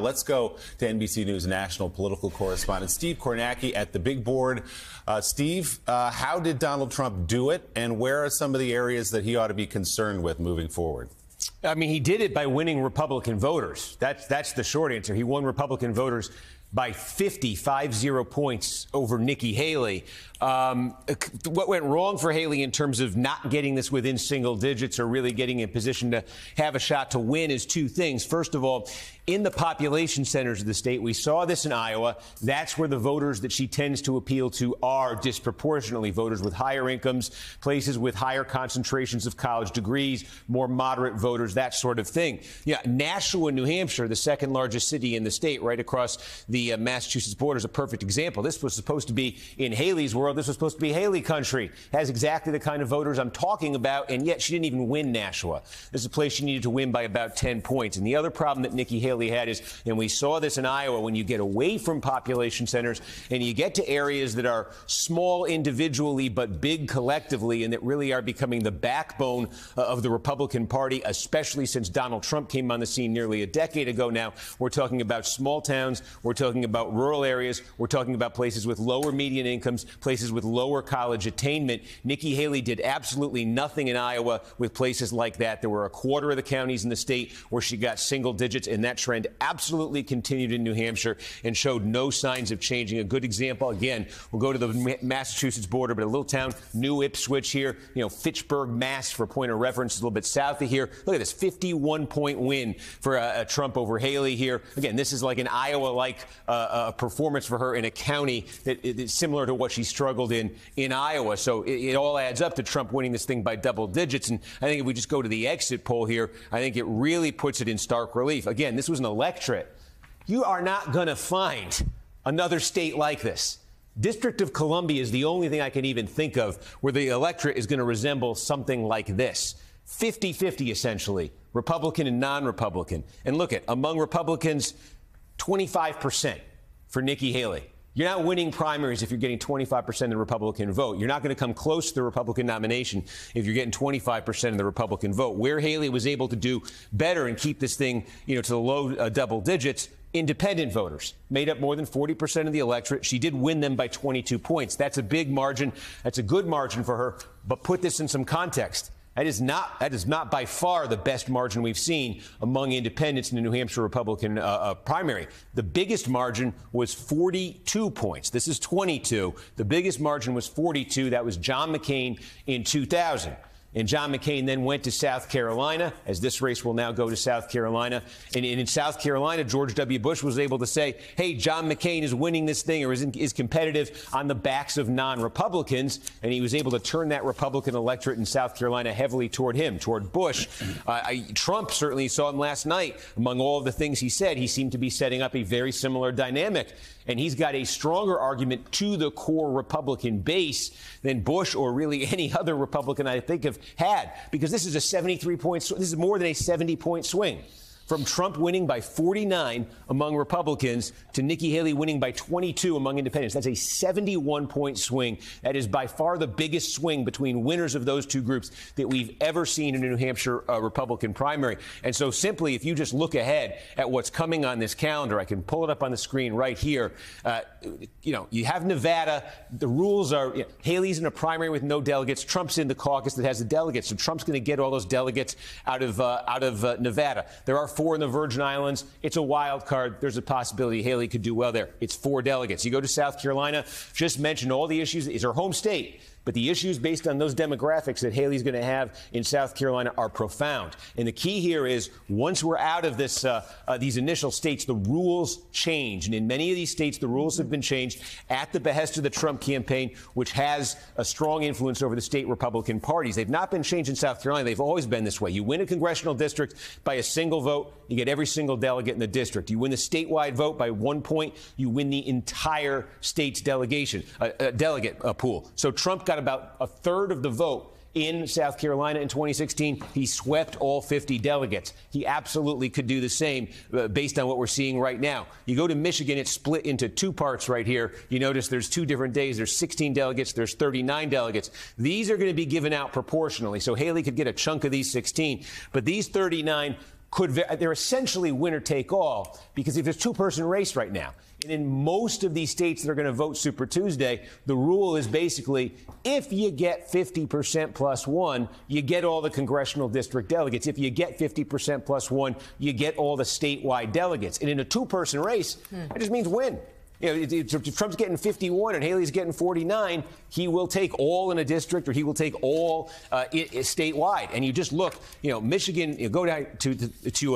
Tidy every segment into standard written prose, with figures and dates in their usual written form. Let's go to NBC News national political correspondent Steve Kornacki at the Big Board. Steve, how did Donald Trump do it, and where are some of the areas that he ought to be concerned with moving forward? I mean, he did it by winning Republican voters. That's the short answer. He won Republican voters by 50 points over Nikki Haley. What went wrong for Haley in terms of not getting this within single digits or really getting in position to have a shot to win is two things. First of all, in the population centers of the state, we saw this in Iowa. That's where the voters that she tends to appeal to are disproportionately voters with higher incomes, places with higher concentrations of college degrees, more moderate voters, that sort of thing. Yeah, Nashua, New Hampshire, the second largest city in the state, right across the Massachusetts border, is a perfect example. This was supposed to be, in Haley's world, this was supposed to be Haley country. Has exactly the kind of voters I'm talking about, and yet she didn't even win Nashua. This is a place she needed to win by about 10 points. And the other problem that Nikki Haley had is, and we saw this in Iowa, when you get away from population centers and you get to areas that are small individually but big collectively and that really are becoming the backbone of the Republican Party, especially since Donald Trump came on the scene nearly a decade ago now. We're talking about small towns. We're talking about rural areas. We're talking about places with lower median incomes, places with lower college attainment. Nikki Haley did absolutely nothing in Iowa with places like that. There were a quarter of the counties in the state where she got single digits, and that trend absolutely continued in New Hampshire and showed no signs of changing. A good example, again, we'll go to the Massachusetts border, but a little town, New Ipswich here, you know, Fitchburg, Mass, for point of reference, a little bit south of here. Look at this, 51-point win for Trump over Haley here. Again, this is like an Iowa-like performance for her in a county that is similar to what she struggled in Iowa. So it all adds up to Trump winning this thing by double digits. And I think if we just go to the exit poll here, I think it really puts it in stark relief. Again, this was an electorate. You are not going to find another state like this. District of Columbia is the only thing I can even think of where the electorate is going to resemble something like this. 50-50, essentially, Republican and non-Republican. And look at, among Republicans, 25% for Nikki Haley. You're not winning primaries if you're getting 25% of the Republican vote. You're not going to come close to the Republican nomination if you're getting 25% of the Republican vote. Where Haley was able to do better and keep this thing, you know, to the low double digits, independent voters made up more than 40% of the electorate. She did win them by 22 points. That's a big margin. That's a good margin for her. But put this in some context. That is not by far the best margin we've seen among independents in the New Hampshire Republican primary. The biggest margin was 42 points. This is 22. The biggest margin was 42. That was John McCain in 2000. And John McCain then went to South Carolina, as this race will now go to South Carolina. And in South Carolina, George W. Bush was able to say, hey, John McCain is winning this thing or is competitive on the backs of non-Republicans. And he was able to turn that Republican electorate in South Carolina heavily toward him, toward Bush. Trump certainly saw him last night. Among all of the things he said, he seemed to be setting up a very similar dynamic. And he's got a stronger argument to the core Republican base than Bush or really any other Republican I think of had, because this is a 73-point, this is more than a 70-point swing from Trump winning by 49 among Republicans to Nikki Haley winning by 22 among independents. That's a 71-point swing. That is by far the biggest swing between winners of those two groups that we've ever seen in a New Hampshire Republican primary. And so simply, if you just look ahead at what's coming on this calendar, I can pull it up on the screen right here. You know, you have Nevada. The rules are, you know, Haley's in a primary with no delegates. Trump's in the caucus that has the delegates. So Trump's going to get all those delegates out of Nevada. There are four in the Virgin Islands. It's a wild card. There's a possibility Haley could do well there. It's four delegates. You go to South Carolina, just mentioned all the issues. It's her home state. But the issues based on those demographics that Haley's going to have in South Carolina are profound. And the key here is once we're out of this, these initial states, the rules change. And in many of these states, the rules have been changed at the behest of the Trump campaign, which has a strong influence over the state Republican parties. They've not been changed in South Carolina. They've always been this way. You win a congressional district by a single vote, you get every single delegate in the district. You win the statewide vote by 1 point, you win the entire state's delegate pool. So Trump got about a third of the vote in South Carolina in 2016. He swept all 50 delegates. He absolutely could do the same based on what we're seeing right now. You go to Michigan, it's split into two parts right here. You notice there's two different days. There's 16 delegates. There's 39 delegates. These are going to be given out proportionally. So Haley could get a chunk of these 16. But these 39 they're essentially winner take all, because if there's two-person race right now, and in most of these states that are going to vote Super Tuesday, the rule is basically if you get 50% plus one, you get all the congressional district delegates. If you get 50% plus one, you get all the statewide delegates. And in a two-person race, that just means win. You know, if Trump's getting 51 and Haley's getting 49, he will take all in a district, or he will take all statewide. And you just look, you know, Michigan, you go down to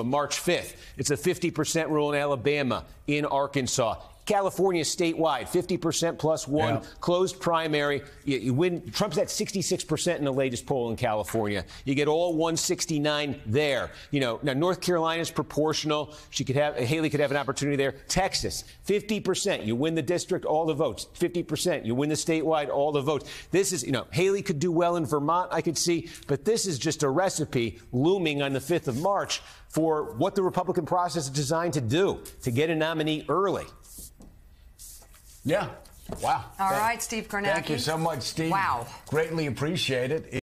March 5th. It's a 50% rule in Alabama, in Arkansas. California statewide, 50% plus one, closed primary. You win. Trump's at 66% in the latest poll in California. You get all 169 there. You know, now North Carolina's proportional. Haley could have an opportunity there. Texas, 50%. You win the district, all the votes. 50%. You win the statewide, all the votes. This is, you know, Haley could do well in Vermont, I could see, but this is just a recipe looming on the 5th of March for what the Republican process is designed to do, to get a nominee early. Yeah. Wow. All right, Steve Kornacki. Thank you so much, Steve. Wow. Greatly appreciate it.